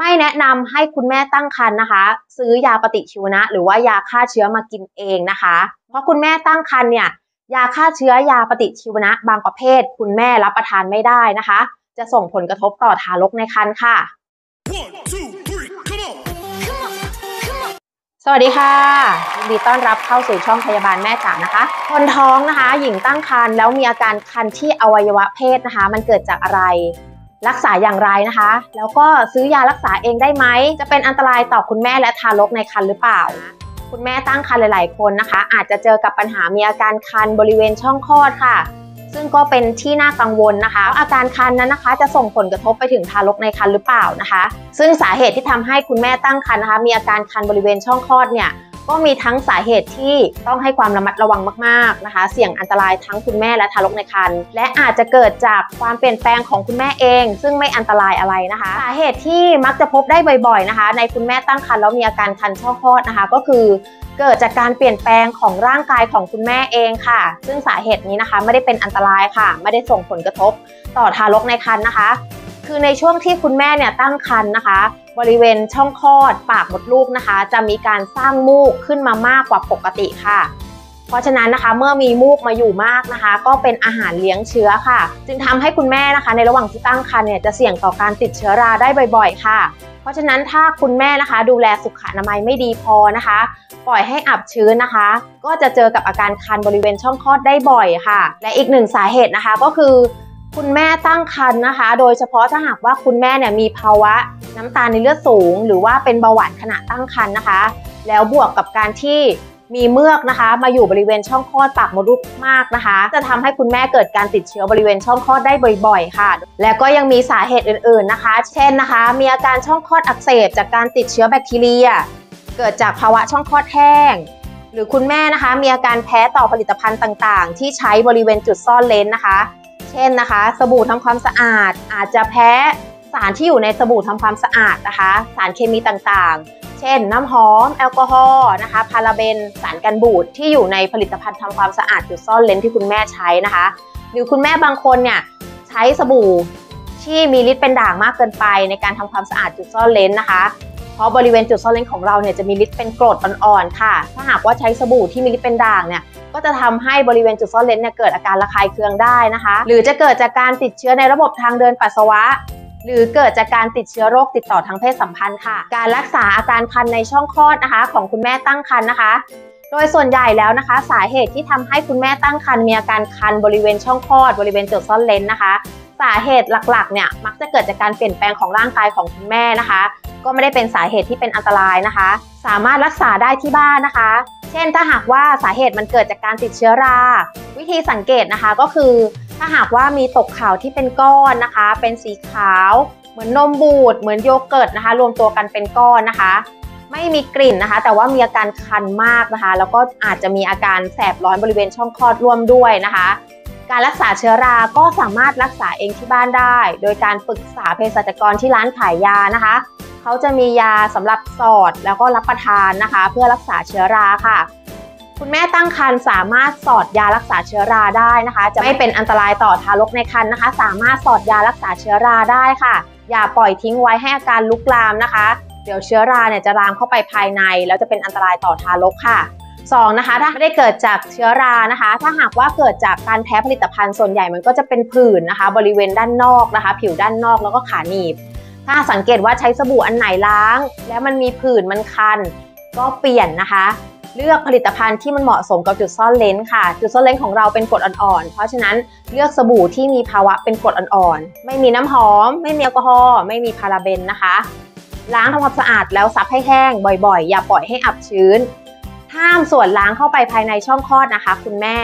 ไม่แนะนำให้คุณแม่ตั้งครรภ์นะคะซื้อยาปฏิชีวนะหรือว่ายาฆ่าเชื้อมากินเองนะคะเพราะคุณแม่ตั้งครรภ์เนี่ยยาฆ่าเชื้อยาปฏิชีวนะบางประเภทคุณแม่รับประทานไม่ได้นะคะจะส่งผลกระทบต่อทารกในครรภ์ค่ะ One, two, three, come on. Come on. Come on. สวัสดีค่ะยินดีต้อนรับเข้าสู่ช่องพยาบาลแม่จ๋านะคะคนท้องนะคะหญิงตั้งครรภ์แล้วมีอาการคันที่อวัยวะเพศนะคะมันเกิดจากอะไรรักษาอย่างไรนะคะแล้วก็ซื้อยารักษาเองได้ไหมจะเป็นอันตรายต่อคุณแม่และทารกในครรภ์หรือเปล่าคุณแม่ตั้งครรภ์หลายๆคนนะคะอาจจะเจอกับปัญหามีอาการคันบริเวณช่องคลอดค่ะซึ่งก็เป็นที่น่ากังวลนะคะอาการคันนั้นนะคะจะส่งผลกระทบไปถึงทารกในครรภ์หรือเปล่านะคะซึ่งสาเหตุที่ทำให้คุณแม่ตั้งครรภ์นะคะมีอาการคันบริเวณช่องคลอดเนี่ยก็มีทั้งสาเหตุที่ต้องให้ความระมัดระวังมากๆนะคะเสี่ยงอันตรายทั้งคุณแม่และทารกในครรภ์และอาจจะเกิดจากความเปลี่ยนแปลงของคุณแม่เองซึ่งไม่อันตรายอะไรนะคะสาเหตุที่มักจะพบได้บ่อยๆนะคะในคุณแม่ตั้งครรภ์แล้วมีอาการคันช่องคลอดนะคะก็คือเกิดจากการเปลี่ยนแปลงของร่างกายของคุณแม่เองค่ะซึ่งสาเหตุนี้นะคะไม่ได้เป็นอันตรายค่ะไม่ได้ส่งผลกระทบต่อทารกในครรภ์นะคะคือในช่วงที่คุณแม่เนี่ยตั้งครรภ์นะคะบริเวณช่องคลอดปากมดลูกนะคะจะมีการสร้างมูกขึ้นมามากกว่าปกติค่ะเพราะฉะนั้นนะคะเมื่อมีมูกมาอยู่มากนะคะก็เป็นอาหารเลี้ยงเชื้อค่ะจึงทำให้คุณแม่นะคะในระหว่างที่ตั้งครรภ์เนี่ยจะเสี่ยงต่อการติดเชื้อราได้บ่อยๆค่ะเพราะฉะนั้นถ้าคุณแม่นะคะดูแลสุขอนามัยไม่ดีพอนะคะปล่อยให้อับชื้นนะคะก็จะเจอกับอาการคันบริเวณช่องคลอดได้บ่อยค่ะและอีกหนึ่งสาเหตุนะคะก็คือคุณแม่ตั้งครรภ์นะคะโดยเฉพาะถ้าหากว่าคุณแม่เนี่ยมีภาวะน้ำตาลในเลือดสูงหรือว่าเป็นเบาหวานขณะตั้งครรภ์นะคะแล้วบวกกับการที่มีเมือกนะคะมาอยู่บริเวณช่องคลอดปากมดลูกมากนะคะจะทำให้คุณแม่เกิดการติดเชื้อบริเวณช่องคลอดได้บ่อยๆค่ะและก็ยังมีสาเหตุอื่นๆนะคะเช่นนะคะมีอาการช่องคลอดอักเสบจากการติดเชื้อแบคทีเรียเกิดจากภาวะช่องคลอดแห้งหรือคุณแม่นะคะมีอาการแพ้ต่อผลิตภัณฑ์ต่างๆที่ใช้บริเวณจุดซ่อนเลนนะคะเช่นนะคะสบู่ทำความสะอาดอาจจะแพ้สารที่อยู่ในสบู่ทำความสะอาดนะคะสารเคมีต่างๆเช่นน้ำหอมแอลกอฮอล์นะคะพาราเบนสารกันบูดที่อยู่ในผลิตภัณฑ์ทำความสะอาดจุดซ่อนเลนที่คุณแม่ใช้นะคะหรือคุณแม่บางคนเนี่ยใช้สบู่ที่มีฤทธิ์เป็นด่างมากเกินไปในการทำความสะอาดจุดซ่อนเลนนะคะเพราะบริเวณจุดซ่อนเลนของเราเนี่ยจะมีฤทธิ์เป็นกรดอ่อนๆค่ะถ้าหากว่าใช้สบู่ที่มีฤทธิ์เป็นด่างเนี่ยก็จะทำให้บริเวณจุดซ่อนเลนเนี่ยเกิดอาการระคายเคืองได้นะคะหรือจะเกิดจากการติดเชื้อในระบบทางเดินปัสสาวะหรือเกิดจากการติดเชื้อโรคติดต่อทางเพศสัมพันธ์ค่ะการรักษาอาการคันในช่องคลอดนะคะของคุณแม่ตั้งครรภ์นะคะโดยส่วนใหญ่แล้วนะคะสาเหตุที่ทำให้คุณแม่ตั้งครรภ์มีอาการคันบริเวณช่องคลอดบริเวณจุดซ่อนเลนนะคะสาเหตุหลักๆเนี่ยมักจะเกิดจากการเปลี่ยนแปลงของร่างกายของคุณแม่นะคะก็ไม่ได้เป็นสาเหตุที่เป็นอันตรายนะคะสามารถรักษาได้ที่บ้านนะคะเช่นถ้าหากว่าสาเหตุมันเกิดจากการติดเชื้อราวิธีสังเกตนะคะก็คือถ้าหากว่ามีตกขาวที่เป็นก้อนนะคะเป็นสีขาวเหมือนนมบูดเหมือนโยเกิร์ตนะคะรวมตัวกันเป็นก้อนนะคะไม่มีกลิ่นนะคะแต่ว่ามีอาการคันมากนะคะแล้วก็อาจจะมีอาการแสบร้อนบริเวณช่องคลอดร่วมด้วยนะคะการรักษาเชื้อราก็สามารถรักษาเองที่บ้านได้โดยการปรึกษาเภสัชกรที่ร้านขายยานะคะเขาจะมียาสำหรับสอดแล้วก็รับประทานนะคะเพื่อรักษาเชื้อราค่ะคุณแม่ตั้งครรภ์สามารถสอดยารักษาเชื้อราได้นะคะจะไม่เป็นอันตรายต่อทารกในครรภ์นะคะสามารถสอดยารักษาเชื้อราได้ค่ะอย่าปล่อยทิ้งไว้ให้อาการลุกลามนะคะเดี๋ยวเชื้อราเนี่ยจะลามเข้าไปภายในแล้วจะเป็นอันตรายต่อทารกค่ะ 2. นะคะถ้าได้เกิดจากเชื้อรานะคะถ้าหากว่าเกิดจากการแพ้ผลิตภัณฑ์ส่วนใหญ่มันก็จะเป็นผื่นนะคะบริเวณด้านนอกนะคะผิวด้านนอกแล้วก็ขาหนีบถ้าสังเกตว่าใช้สบู่อันไหนล้างแล้วมันมีผื่นมันคันก็เปลี่ยนนะคะเลือกผลิตภัณฑ์ที่มันเหมาะสมกับจุดซ่อนเลนค่ะจุดซ่อนเลนของเราเป็นกรดอ่อนๆเพราะฉะนั้นเลือกสบู่ที่มีภาวะเป็นกรดอ่อนๆไม่มีน้ำหอมไม่มีแอลกอฮอล์ไม่มีพาราเบนนะคะล้างทำความสะอาดแล้วซับให้แห้งบ่อยๆอย่าปล่อยให้อับชื้นห้ามส่วนล้างเข้าไปภายในช่องคลอดนะคะคุณแม่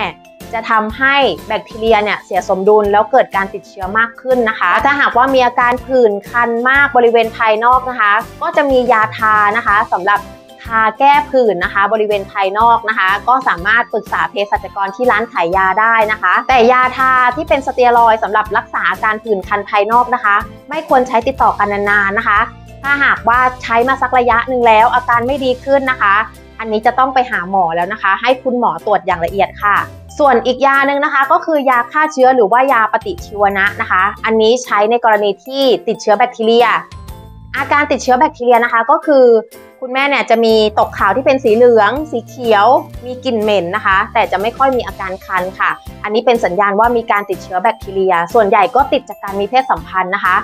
จะทำให้แบคทีเรียเนี่ยเสียสมดุลแล้วเกิดการติดเชื้อมากขึ้นนะคะถ้าหากว่ามีอาการผื่นคันมากบริเวณภายนอกนะคะก็จะมียาทานะคะสำหรับทาแก้ผื่นนะคะบริเวณภายนอกนะคะก็สามารถปรึกษาเภสัชกรที่ร้านขายยาได้นะคะแต่ยาทาที่เป็นสเตียรอยด์สำหรับรักษาการผื่นคันภายนอกนะคะไม่ควรใช้ติดต่อกันนานๆนะคะถ้าหากว่าใช้มาสักระยะหนึ่งแล้วอาการไม่ดีขึ้นนะคะอันนี้จะต้องไปหาหมอแล้วนะคะให้คุณหมอตรวจอย่างละเอียดค่ะส่วนอีกยาหนึ่งนะคะก็คือยาฆ่าเชื้อหรือว่ายาปฏิชีวนะนะคะอันนี้ใช้ในกรณีที่ติดเชื้อแบคทีเรีย อาการติดเชื้อแบคทีเรียนะคะก็คือคุณแม่เนี่ยจะมีตกขาวที่เป็นสีเหลืองสีเขียวมีกลิ่นเหม็นนะคะแต่จะไม่ค่อยมีอาการคันค่ะอันนี้เป็นสัญญาณว่ามีการติดเชื้อแบคทีเรียส่วนใหญ่ก็ติดจากการมีเพศสัมพันธ์นะคะ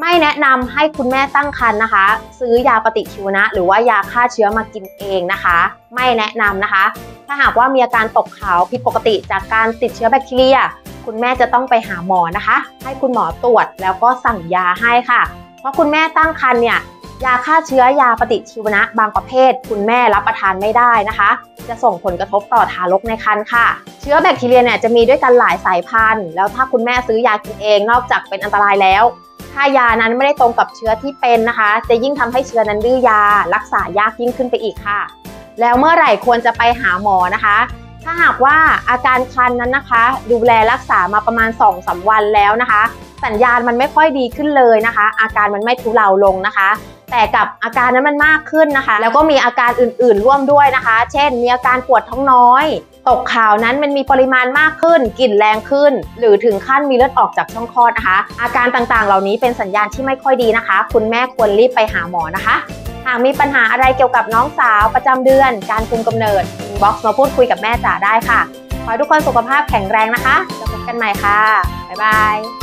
ไม่แนะนำให้คุณแม่ตั้งครรภ์นะคะซื้อยาปฏิชีวนะหรือว่ายาฆ่าเชื้อมากินเองนะคะไม่แนะนำนะคะถ้าหากว่ามีอาการตกขาวผิดปกติจากการติดเชื้อแบคทีเรียคุณแม่จะต้องไปหาหมอนะคะให้คุณหมอตรวจแล้วก็สั่งยาให้ค่ะเพราะคุณแม่ตั้งครรภ์เนี่ยยาฆ่าเชื้อยาปฏิชีวนะบางประเภทคุณแม่รับประทานไม่ได้นะคะจะส่งผลกระทบต่อทารกในครรภ์ค่ะเชื้อแบคทีเรียเนี่ยจะมีด้วยกันหลายสายพันธุ์แล้วถ้าคุณแม่ซื้อยากินเองนอกจากเป็นอันตรายแล้วถ้ายานั้นไม่ได้ตรงกับเชื้อที่เป็นนะคะจะยิ่งทำให้เชื้อนั้นดื้อยารักษายากยิ่งขึ้นไปอีกค่ะแล้วเมื่อไหร่ควรจะไปหาหมอนะคะถ้าหากว่าอาการคันนั้นนะคะดูแลรักษามาประมาณ 2-3 วันแล้วนะคะสัญญาณมันไม่ค่อยดีขึ้นเลยนะคะอาการมันไม่ทุเลาลงนะคะแต่กับอาการนั้นมันมากขึ้นนะคะแล้วก็มีอาการอื่นๆร่วมด้วยนะคะเช่นมีอาการปวดท้องน้อยตกขาวนั้นมันมีปริมาณมากขึ้นกลิ่นแรงขึ้นหรือถึงขั้นมีเลือดออกจากช่องคลอดนะคะอาการต่างๆเหล่านี้เป็นสัญญาณที่ไม่ค่อยดีนะคะคุณแม่ควรรีบไปหาหมอนะคะหากมีปัญหาอะไรเกี่ยวกับน้องสาวประจำเดือนการคุมกำเนิดบ็อกซ์มาพูดคุยกับแม่จ๋าได้ค่ะขอให้ทุกคนสุขภาพแข็งแรงนะคะแล้วพบกันใหม่ค่ะบ๊ายบาย